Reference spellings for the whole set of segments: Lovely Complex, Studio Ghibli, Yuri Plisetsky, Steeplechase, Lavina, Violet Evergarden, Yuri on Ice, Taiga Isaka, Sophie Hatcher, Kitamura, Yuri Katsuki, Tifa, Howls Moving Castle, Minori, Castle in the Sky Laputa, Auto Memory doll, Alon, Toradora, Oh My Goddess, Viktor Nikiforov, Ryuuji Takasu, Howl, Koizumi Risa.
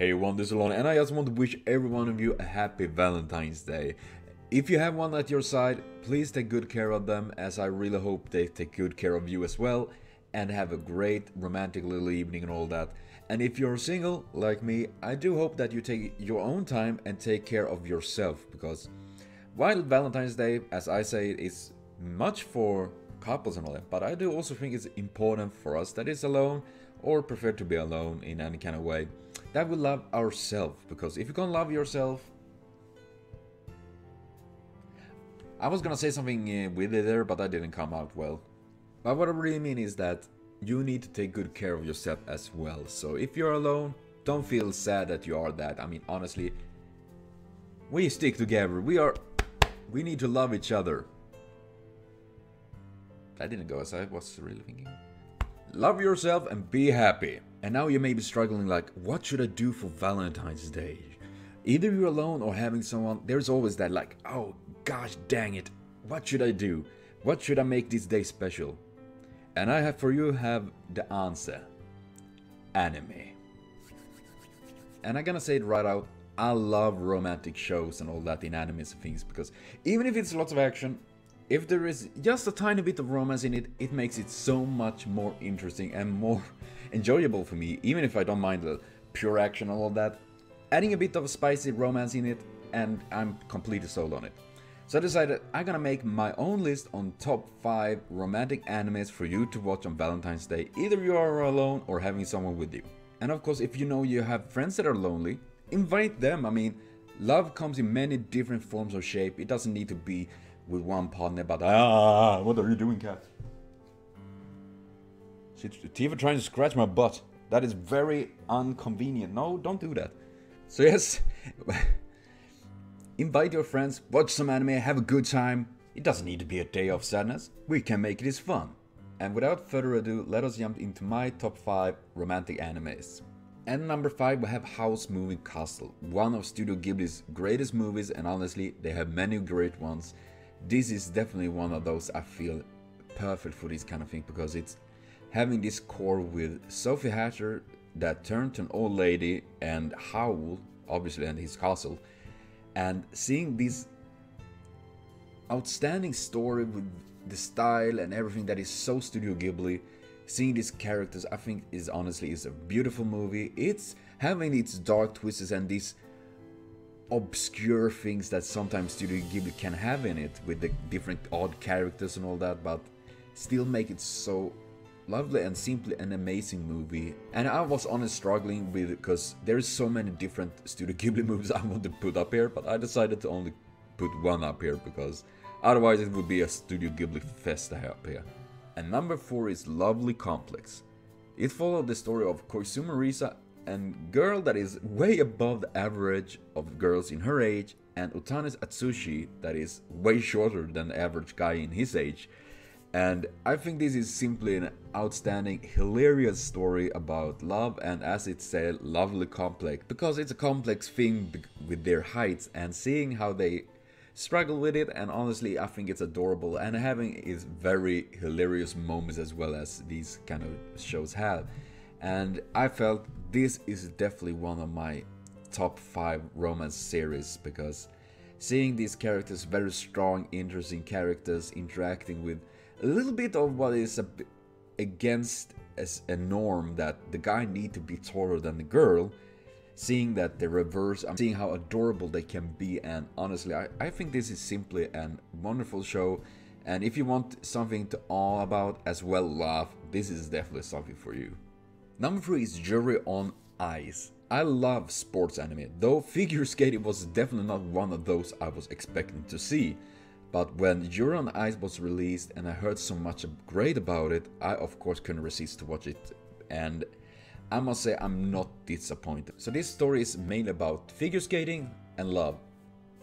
Hey everyone, this is Alon, and I just want to wish every one of you a happy Valentine's Day. If you have one at your side, please take good care of them, as I really hope they take good care of you as well, and have a great romantic little evening and all that. And if you're single, like me, I do hope that you take your own time and take care of yourself, because while Valentine's Day, as I say, is much for couples and all that, but I do also think it's important for us that is alone, or prefer to be alone in any kind of way, that we love ourselves, because if you can't love yourself... I was gonna say something with it there, but I didn't come out well. But what I really mean is that you need to take good care of yourself as well. So if you're alone, don't feel sad that you are that. I mean, honestly, we stick together. We need to love each other. That didn't go as I was really thinking. Love yourself and be happy. And now you may be struggling like, what should I do for Valentine's Day? Either you're alone or having someone, there's always that like, oh gosh dang it, what should I do? What should I make this day special? And I have for you the answer. Anime. And I'm gonna say it right out, I love romantic shows and all that in animes and things, because even if it's lots of action, if there is just a tiny bit of romance in it, it makes it so much more interesting and more enjoyable for me, even if I don't mind the pure action and all that. Adding a bit of spicy romance in it, and I'm completely sold on it. So I decided I'm gonna make my own list on top 5 romantic animes for you to watch on Valentine's Day, either you are alone or having someone with you. And of course, if you know you have friends that are lonely, invite them. I mean, love comes in many different forms or shape. It doesn't need to be with one partner, but what are you doing, cat? Tifa trying to scratch my butt. That is very inconvenient. No, don't do that. So yes, invite your friends, watch some anime, have a good time. It doesn't need to be a day of sadness. We can make this fun. And without further ado, let us jump into my top 5 romantic animes. And number 5, we have Howl's Moving Castle, one of Studio Ghibli's greatest movies, and honestly, they have many great ones. This is definitely one of those I feel perfect for this kind of thing, because it's having this core with Sophie Hatcher that turned to an old lady, and Howl, obviously, and his castle, and seeing this outstanding story with the style and everything that is so Studio Ghibli, seeing these characters, I think is honestly a beautiful movie. It's having its dark twists and these obscure things that sometimes Studio Ghibli can have in it, with the different odd characters and all that, but still make it so lovely and simply an amazing movie. And I was honestly struggling with it, because there's so many different Studio Ghibli movies I want to put up here, but I decided to only put one up here, because otherwise it would be a Studio Ghibli fest up here. And number 4 is Lovely Complex. It followed the story of Koizumi Risa, and girl that is way above the average of girls in her age, and Otani Atsushi that is way shorter than the average guy in his age. And I think this is simply an outstanding, hilarious story about love, and as it said, lovely complex, because it's a complex thing with their heights, and seeing how they struggle with it, and honestly I think it's adorable, and having its very hilarious moments as well as these kind of shows have. And I felt this is definitely one of my top 5 romance series, because seeing these characters, very strong, interesting characters, interacting with a little bit of what is against as a norm, that the guy need to be taller than the girl, seeing that the reverse, I'm seeing how adorable they can be. And honestly, I think this is simply a wonderful show, and if you want something to awe about as well, laugh, this is definitely something for you. Number 3 is Yuri on Ice. I love sports anime, though figure skating was definitely not one of those I was expecting to see. But when Yuri on Ice was released and I heard so much great about it, I of course couldn't resist to watch it, and I must say I'm not disappointed. So this story is mainly about figure skating and love,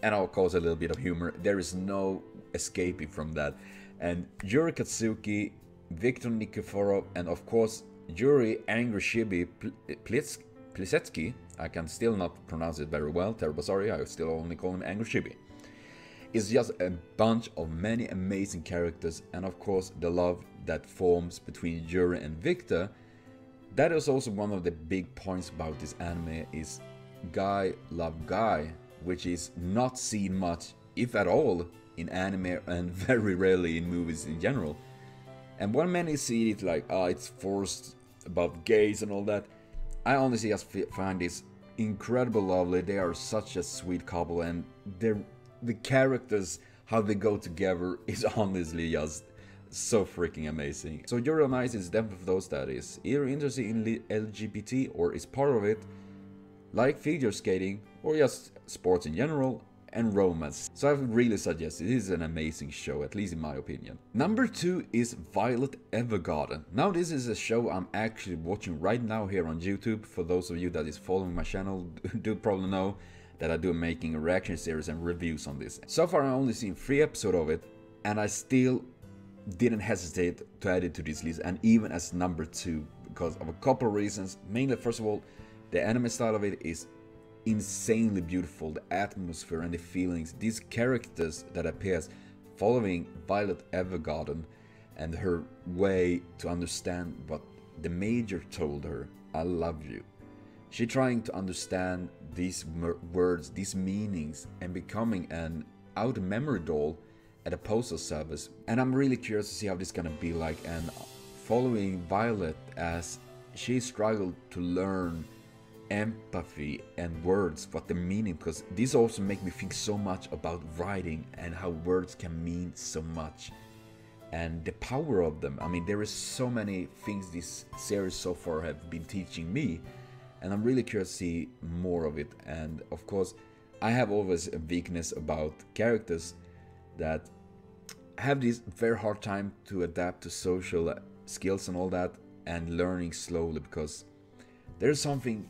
and of course a little bit of humor. There is no escaping from that. And Yuri Katsuki, Viktor Nikiforov, and of course Yuri Angry Shibi Plisetsky, I can still not pronounce it very well, terrible sorry, I still only call him Angry Shibi, is just a bunch of many amazing characters, and of course the love that forms between Yuri and Viktor That is also one of the big points about this anime, is guy love guy, which is not seen much, if at all, in anime and very rarely in movies in general. And when many see it like, oh, it's forced about gays and all that, I honestly just find this incredible lovely. They are such a sweet couple, and the characters, how they go together, is honestly just so freaking amazing. So Yuri on Ice is definitely for those that is either interested in LGBT or is part of it, like figure skating or just sports in general, and romance. So I would really suggest it is an amazing show, at least in my opinion. Number 2 is Violet Evergarden. Now this is a show I'm actually watching right now here on YouTube. For those of you that is following my channel do probably know that I do making a reaction series and reviews on this. So far I've only seen 3 episodes of it, and I still didn't hesitate to add it to this list, and even as number 2, because of a couple reasons. Mainly, first of all, the anime style of it is insanely beautiful, the atmosphere and the feelings. These characters that appears following Violet Evergarden and her way to understand what the Major told her, I love you. She trying to understand these words, these meanings, and becoming an Auto Memory doll at a postal service. And I'm really curious to see how this is gonna be like, and following Violet as she struggled to learn empathy and words, what the meaning, because this also make me think so much about writing and how words can mean so much and the power of them. I mean, there is so many things this series so far have been teaching me, and I'm really curious to see more of it. And of course, I have always a weakness about characters that have this very hard time to adapt to social skills and all that, and learning slowly, because there's something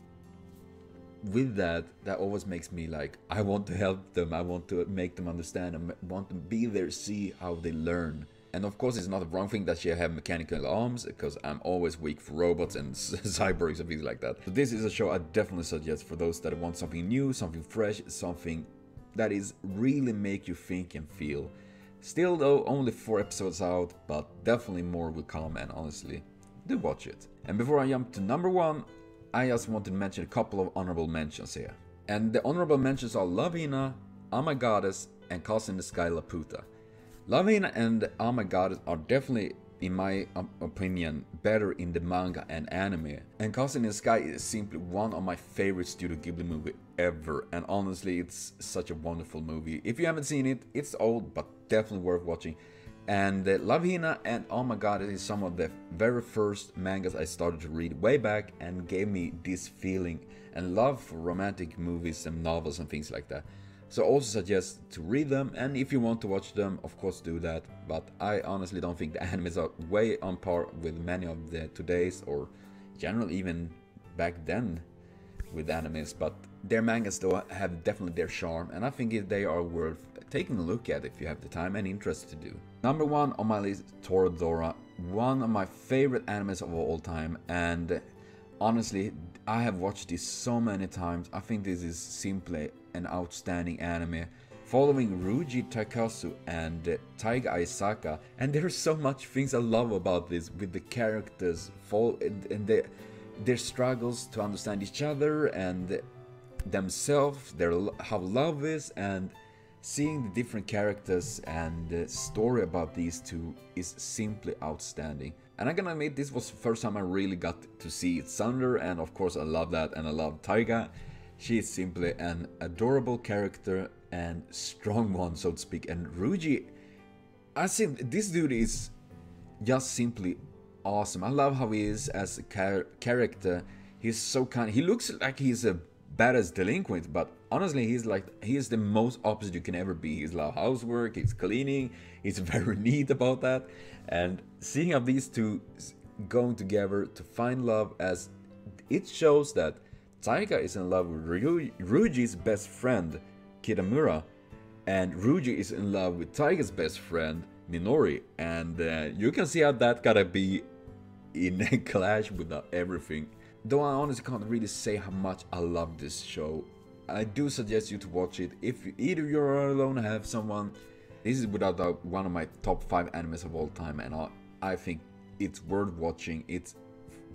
with that always makes me like, I want to help them, I want to make them understand, I want to be there, see how they learn. And of course, it's not the wrong thing that she have mechanical arms, because I'm always weak for robots and cyborgs and things like that. So this is a show I definitely suggest for those that want something new, something fresh, something that is really make you think and feel. Still though, only 4 episodes out, but definitely more will come, and honestly, do watch it. And before I jump to number 1, I just wanted to mention a couple of honorable mentions here. And the honorable mentions are Lavina, Oh My Goddess, and Castle in the Sky Laputa. Lavina and Oh My Goddess are definitely, in my opinion, better in the manga and anime. And Castle in the Sky is simply one of my favorite Studio Ghibli movie ever. And honestly, it's such a wonderful movie. If you haven't seen it, it's old, but definitely worth watching. And Lavina and Oh My Goddess is some of the very first mangas I started to read way back, and gave me this feeling and love for romantic movies and novels and things like that. So I also suggest to read them, and if you want to watch them, of course do that. But I honestly don't think the animes are way on par with many of the today's, or general even back then with animes. But their mangas though have definitely their charm, and I think they are worth taking a look at if you have the time and interest to do. Number 1 on my list, Toradora, one of my favorite animes of all time, and honestly, I have watched this so many times. I think this is simply an outstanding anime, following Ryuuji Takasu and Taiga Isaka, and there's so much things I love about this, with the characters and their struggles to understand each other and themselves, how love is, and seeing the different characters and the story about these two is simply outstanding. And I'm gonna admit, this was the first time I really got to see it Sunder, and of course I love that, and I love Taiga. She is simply an adorable character and strong one, so to speak. And Ryuji, I think this dude is just simply awesome. I love how he is as a character. He's so kind. He looks like he's a badass delinquent, but honestly, he is the most opposite you can ever be. He's love housework, he's cleaning, he's very neat about that. And seeing how these two going together to find love, as it shows that Taiga is in love with Ryuji's best friend, Kitamura, and Ryuji is in love with Taiga's best friend, Minori, and you can see how that gotta be in a clash with everything. Though I honestly can't really say how much I love this show. I do suggest you to watch it if either you're alone or have someone. This is without doubt one of my top 5 animes of all time, and I think it's worth watching. It's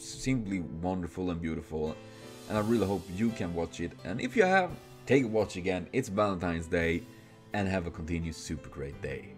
simply wonderful and beautiful, and I really hope you can watch it. And if you have, take a watch again. It's Valentine's Day, and have a continued super great day.